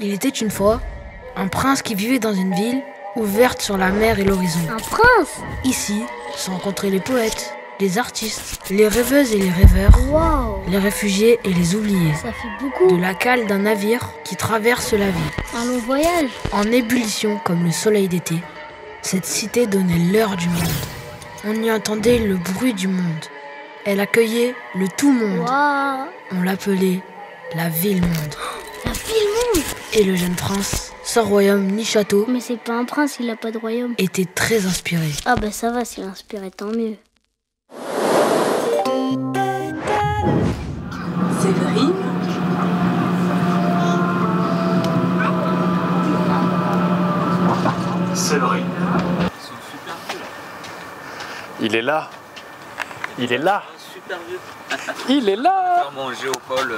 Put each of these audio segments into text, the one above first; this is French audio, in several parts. Il était une fois un prince qui vivait dans une ville ouverte sur la mer et l'horizon. Un prince? Ici, se rencontraient les poètes, les artistes, les rêveuses et les rêveurs, wow, les réfugiés et les oubliés. Ça fait beaucoup. De la cale d'un navire qui traverse la ville. Un long voyage. En ébullition comme le soleil d'été, cette cité donnait l'heure du monde. On y entendait le bruit du monde. Elle accueillait le tout-monde. Wow. On l'appelait la Ville-Monde. La Ville-Monde! Et le jeune prince, sans royaume ni château... Mais c'est pas un prince, il a pas de royaume. ...était très inspiré. Ah bah ça va, s'il est inspiré, tant mieux. Séverine? Séverine. Il est là. Il est là. Il est là. On va manger au Paul.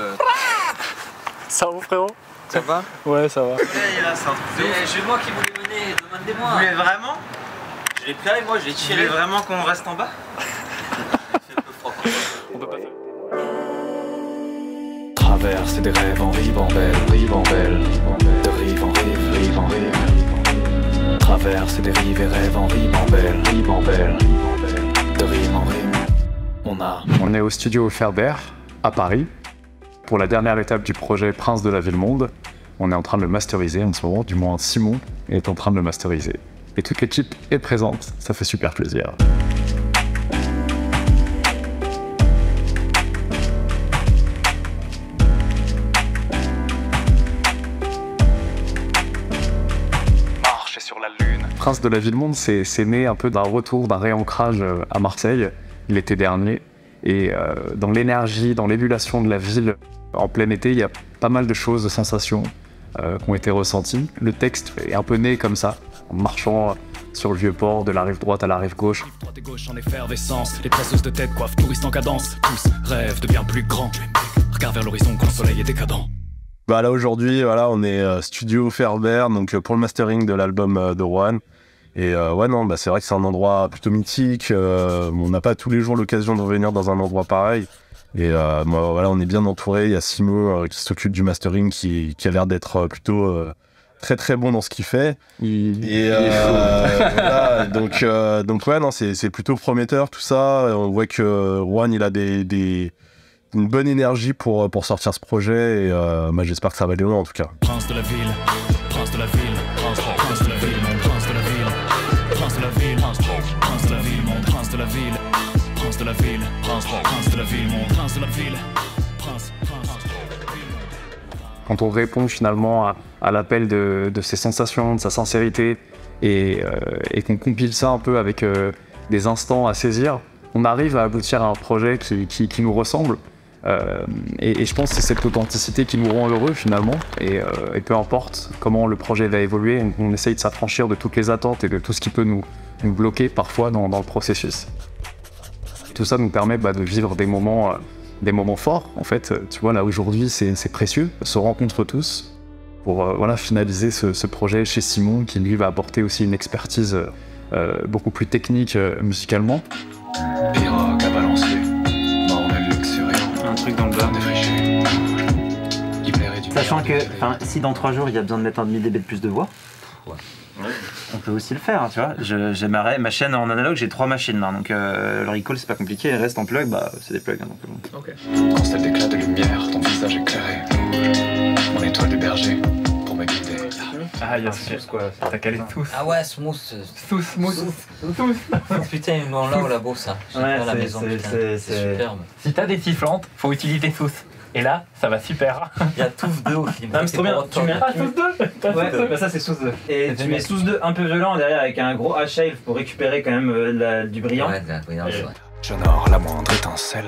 Ça va, frérot? Ça va? Ouais, ça va. C'est moi qui voulais mener, demandez-moi. Vous voulez vraiment? Je l'ai pris, moi je l'ai tiré. Vous voulez vraiment qu'on reste en bas? C'est un peu froid. On peut pas faire. Traverse des rêves en ribambelle, ribambelle. De rive en rive, rive en rive. Traverse des rives et rêves en ribambelle, ribambelle. De rive en rive. On est au studio Ferber, à Paris, pour la dernière étape du projet Prince de la Ville-Monde. On est en train de le masteriser en ce moment, du moins Simon est en train de le masteriser. Et toute l'équipe est présente, ça fait super plaisir. Marcher sur la lune. Prince de la Ville-Monde, c'est né un peu d'un retour, d'un réancrage à Marseille, l'été dernier, et dans l'énergie, dans l'émulation de la ville, en plein été, il y a pas mal de choses, de sensations qui ont été ressenties. Le texte est un peu né comme ça, en marchant sur le vieux port, de la rive droite à la rive gauche. Droite et gauche en effervescence, les presseuses de tête coiffent, touristes en cadence, tous rêvent de bien plus grand. Regarde vers l'horizon quand le soleil est décadent. Bah là aujourd'hui, voilà, on est studio Ferber, donc pour le mastering de l'album de Rohan. Et ouais, non, bah c'est vrai que c'est un endroit plutôt mythique, on n'a pas tous les jours l'occasion de revenir dans un endroit pareil. Et bah, voilà, on est bien entouré, il y a Simon qui s'occupe du mastering, qui a l'air d'être plutôt très très bon dans ce qu'il fait. Voilà, donc ouais, non, c'est plutôt prometteur tout ça, on voit que Rohan il a une bonne énergie pour sortir ce projet, et bah, j'espère que ça va aller loin en tout cas. Prince de la ville, prince de la ville, prince de la ville, prince de la ville. Prince de la ville, prince de la ville, mon prince de la ville, prince de la ville, prince de la ville, mon prince de la ville, prince de la ville. Quand on répond finalement à l'appel de ses sensations, de sa sincérité, et qu'on compile ça un peu avec des instants à saisir, on arrive à aboutir à un projet qui nous ressemble. Et je pense que c'est cette authenticité qui nous rend heureux finalement, et peu importe comment le projet va évoluer, on essaye de s'affranchir de toutes les attentes et de tout ce qui peut nous bloquer parfois dans le processus. Tout ça nous permet bah, de vivre des moments forts en fait, tu vois là aujourd'hui c'est précieux, on se rencontre tous pour voilà, finaliser ce projet chez Simon qui lui va apporter aussi une expertise beaucoup plus technique musicalement. Et rock à Valenciennes. Truc dans le bar, sachant que si dans 3 jours il y a besoin de mettre un demi-dB de plus de voix, ouais. On peut aussi le faire, hein, tu vois. J'ai ma chaîne en analogue, j'ai 3 machines, hein, donc le recall c'est pas compliqué, et le reste en plug, bah c'est des plugs. Hein, donc, okay. Quand c'est l'éclat de lumière, ton visage éclairé, mon étoile du berger pour me guider. Ah, il y a smooth quoi, t'as calé tous. Ah ouais, smooth. Tous, smooth. Tous. Putain, ils m'ont là au labo ça. Ouais, la maison, c'est superbe. Si t'as des sifflantes, faut utiliser tous. Et là, ça va super. Il y a tous deux au film. Non, mais c'est trop bien. Tu mets pas tous deux. Ouais, bah ça c'est tous deux. Et tu mets tous deux un peu violent derrière avec un gros H-Shave pour récupérer quand même du brillant. Ouais, de la brillance, ouais. J'honore la moindre étincelle.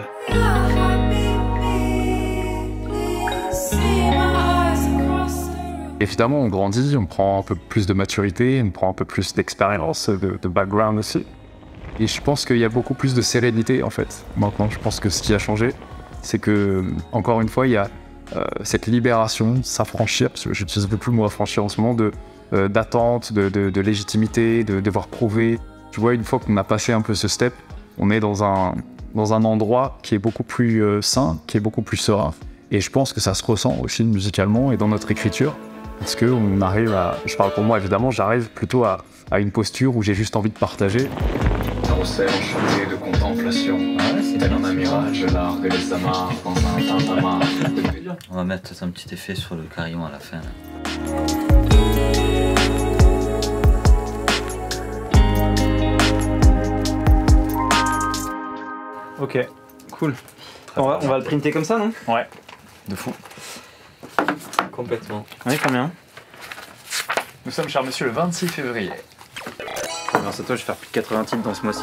Évidemment, on grandit, on prend un peu plus de maturité, on prend un peu plus d'expérience, de background aussi. Et je pense qu'il y a beaucoup plus de sérénité en fait. Maintenant, je pense que ce qui a changé, c'est que, encore une fois, il y a cette libération, s'affranchir, parce que j'utilise beaucoup le mot affranchir en ce moment, d'attente, de légitimité, de devoir prouver. Tu vois, une fois qu'on a passé un peu ce step, on est dans un endroit qui est beaucoup plus sain, qui est beaucoup plus serein. Et je pense que ça se ressent aussi musicalement et dans notre écriture. Parce qu'on arrive à, je parle pour moi évidemment, j'arrive plutôt à une posture où j'ai juste envie de partager. Recherche de contemplation. Tel un mirage large et les amarres dans un tintamarre. On va mettre un petit effet sur le carillon à la fin. Ok, cool. On va le printer comme ça, non? Ouais, de fou. Complètement. On est combien? Nous sommes, cher monsieur, le 26 février. Grâce à toi, je vais faire plus de 80 titres dans ce mois-ci.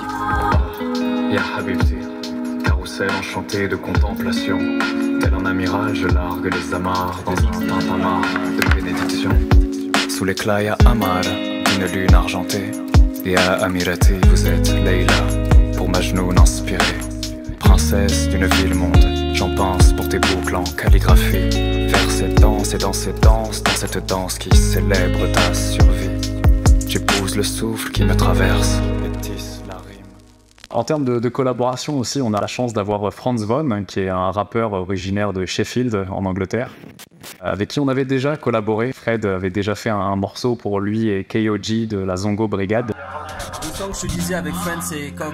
Ya Habibti, carrousel enchanté de contemplation. Tel un mirage, je largue les amarres dans un tintamarre de bénédiction. Sous l'éclat, ya Amar, une lune argentée. Ya Amirati, vous êtes Leila, pour ma genoune inspirée. Princesse d'une ville-monde, j'en pense pour tes boucles en calligraphie. Vers cette danse et dans cette danse, dans cette danse qui célèbre ta survie. J'épouse le souffle qui me traverse. En termes de collaboration aussi, on a la chance d'avoir Franz Von, qui est un rappeur originaire de Sheffield, en Angleterre, avec qui on avait déjà collaboré. Fred avait déjà fait un morceau pour lui et K.O.G de la Zongo Brigade. Le temps que je disais avec Franz, c'est comme...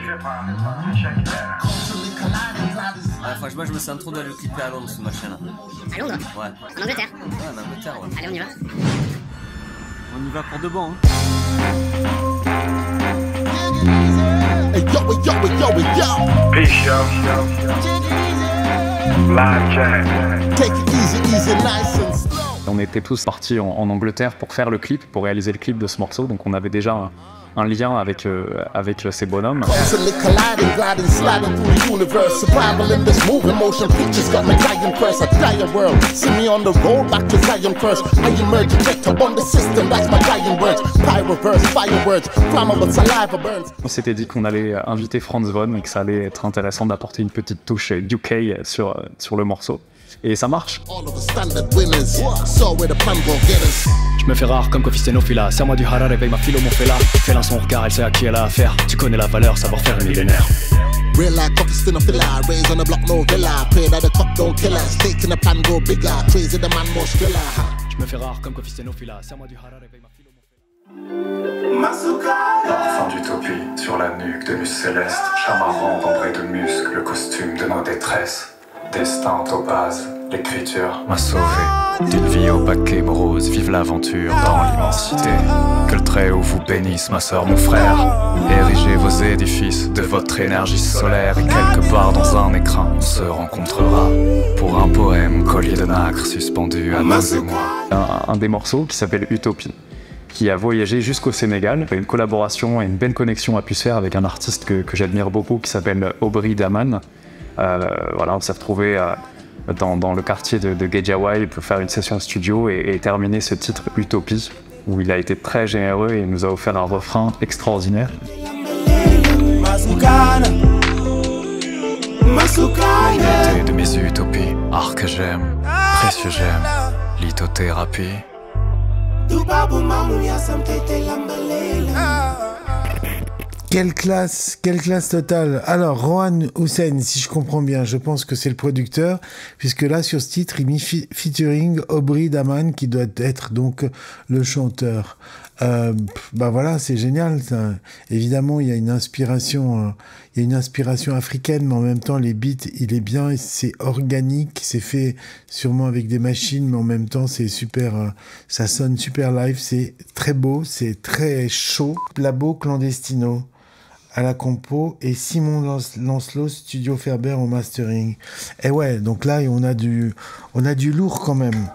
franchement, je me sens trop dans le clipper à Londres, ce machin-là. À Londres? Ouais. En Angleterre? Ouais, en Angleterre, ouais. Allez, on y va. On y va pour de bon, hein. Hey yo, yo, yo, yo, yo. Big show, live jam. Take it easy, easy, nice and slow. On était tous partis en Angleterre pour faire le clip, pour réaliser le clip de ce morceau, donc on avait déjà un lien avec ces bonhommes. On s'était dit qu'on allait inviter Franz Von et que ça allait être intéressant d'apporter une petite touche UK sur le morceau. Et ça marche. Je me fais rare comme Kofi Stenofila. Serre-moi du harar, réveille ma philo, mon fela. Félin son regard, elle sait à qui elle a affaire. Tu connais la valeur, savoir faire un millénaire. Real like Kofi Stenofila, raise on the block, no villa. Pray that the cop don't kill us. Taking a plan, go bigger. Crazy the man, more thriller. Je me fais rare comme Kofi Stenofila. Serre-moi du harar, réveille ma philo, mon fela. Parfum d'utopie sur la nuque de muse céleste. Chamarrant d'ombre et de muscles, le costume de nos détresses. Destin topaz, l'écriture m'a sauvé. D'une vie au paquet morose, vive l'aventure dans l'immensité. Que le Très-Haut vous bénisse, ma soeur, mon frère. Érigez vos édifices de votre énergie solaire. Et quelque part dans un écrin, on se rencontrera pour un poème collier de nacre suspendu à nos émois. Un des morceaux qui s'appelle Utopie, qui a voyagé jusqu'au Sénégal. Une collaboration et une belle connexion a pu se faire avec un artiste que j'admire beaucoup qui s'appelle Obree Daman. Voilà, on s'est retrouvé dans le quartier de Guédiawaye pour faire une session studio et terminer ce titre Utopie, où il a été très généreux et il nous a offert un refrain extraordinaire. L'unité de mes utopies, art que j'aime, précieux j'aime, lithothérapie. Quelle classe totale. Alors, Rohan Houssein, si je comprends bien, je pense que c'est le producteur, puisque là, sur ce titre, il met featuring Obree Daman, qui doit être donc le chanteur. Bah voilà, c'est génial. Ça. Évidemment, il y a une inspiration, africaine, mais en même temps, les beats, il est bien, c'est organique, c'est fait sûrement avec des machines, mais en même temps, c'est super, ça sonne super live, c'est très beau, c'est très chaud. Labo clandestino à la compo et Simon Lancelot, Studios Ferber au mastering. Et ouais, donc là, on a du lourd quand même.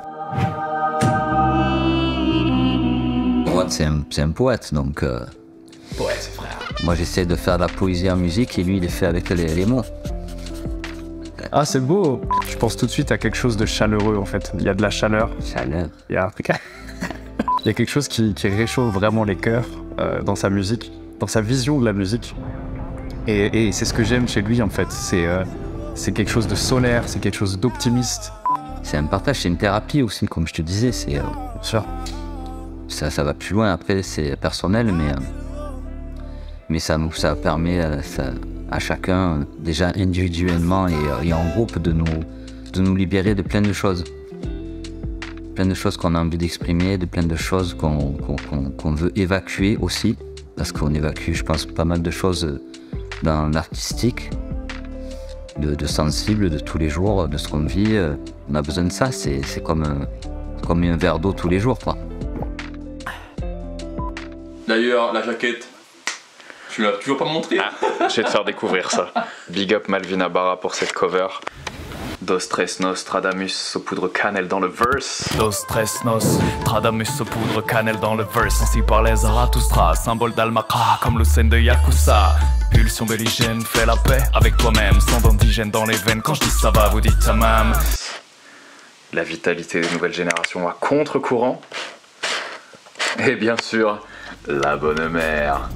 C'est un poète, donc... Poète, frère. Moi, j'essaie de faire de la poésie en musique et lui, il est fait avec les mots. Ah, c'est beau. Je pense tout de suite à quelque chose de chaleureux, en fait. Il y a de la chaleur. Chaleur. Il y a quelque chose qui réchauffe vraiment les cœurs dans sa musique, dans sa vision de la musique. Et c'est ce que j'aime chez lui, en fait. C'est quelque chose de solaire, c'est quelque chose d'optimiste. C'est un partage, c'est une thérapie aussi, comme je te disais. C'est bien sûr. Ça va plus loin, après c'est personnel, mais ça permet à chacun, déjà individuellement et en groupe, de nous libérer de plein de choses. plein de choses qu'on a envie d'exprimer, de plein de choses qu'on veut évacuer aussi, parce qu'on évacue, je pense, pas mal de choses dans l'artistique, de sensible, de tous les jours, de ce qu'on vit. On a besoin de ça, c'est comme un verre d'eau tous les jours, quoi. D'ailleurs, la jaquette, tu veux pas me montrer? Ah, je vais te faire découvrir ça. Big up Malvina Barra pour cette cover. Dos tres nos, Tradamus, saupoudre cannelle dans le verse. Dos tres nos, Tradamus, saupoudre cannelle dans le verse. Ainsi parlait Zarathustra, symbole d'Almaqra, comme le scène de Yakuza. Pulsion belligène, fais la paix avec toi-même, sans d'antigène dans les veines. Quand je dis ça va, vous dites ça même. La vitalité des nouvelles générations à contre-courant. Et bien sûr, la bonne mère.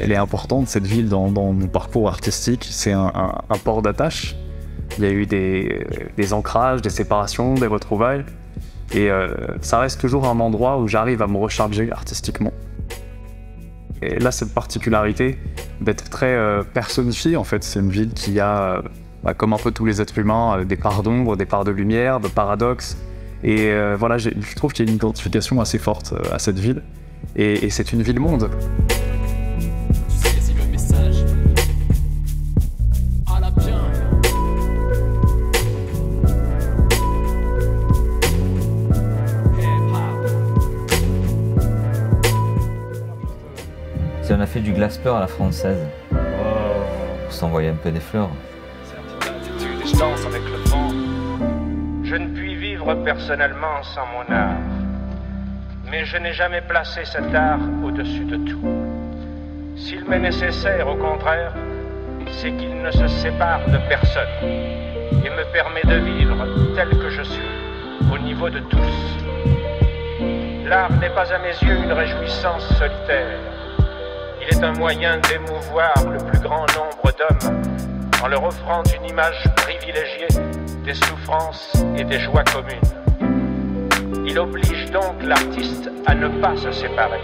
Elle est importante, cette ville, dans mon parcours artistique. C'est un port d'attache. Il y a eu des ancrages, des séparations, des retrouvailles. Et ça reste toujours un endroit où j'arrive à me recharger artistiquement. Et là, cette particularité d'être très personnifiée, en fait, c'est une ville qui a, comme un peu tous les êtres humains, des parts d'ombre, des parts de lumière, de paradoxes. Et voilà, je trouve qu'il y a une identification assez forte à cette ville. Et c'est une ville-monde. On a fait du glace-peur à la française, oh, pour s'envoyer un peu des fleurs. Je danse avec le vent. Je ne puis vivre personnellement sans mon art, mais je n'ai jamais placé cet art au-dessus de tout. S'il m'est nécessaire, au contraire, c'est qu'il ne se sépare de personne et me permet de vivre tel que je suis, au niveau de tous. L'art n'est pas à mes yeux une réjouissance solitaire. Il est un moyen d'émouvoir le plus grand nombre d'hommes en leur offrant une image privilégiée des souffrances et des joies communes. Il oblige donc l'artiste à ne pas se séparer.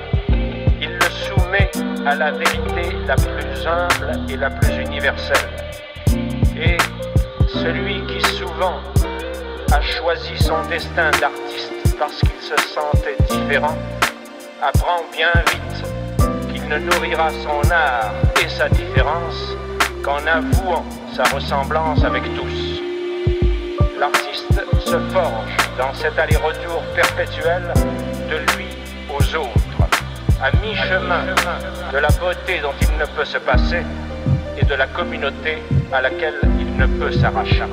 Il le soumet à la vérité la plus humble et la plus universelle. Et celui qui souvent a choisi son destin d'artiste parce qu'il se sentait différent, apprend bien vite ne nourrira son art et sa différence qu'en avouant sa ressemblance avec tous. L'artiste se forge dans cet aller-retour perpétuel de lui aux autres, à mi-chemin de la beauté dont il ne peut se passer et de la communauté à laquelle il ne peut s'arracher.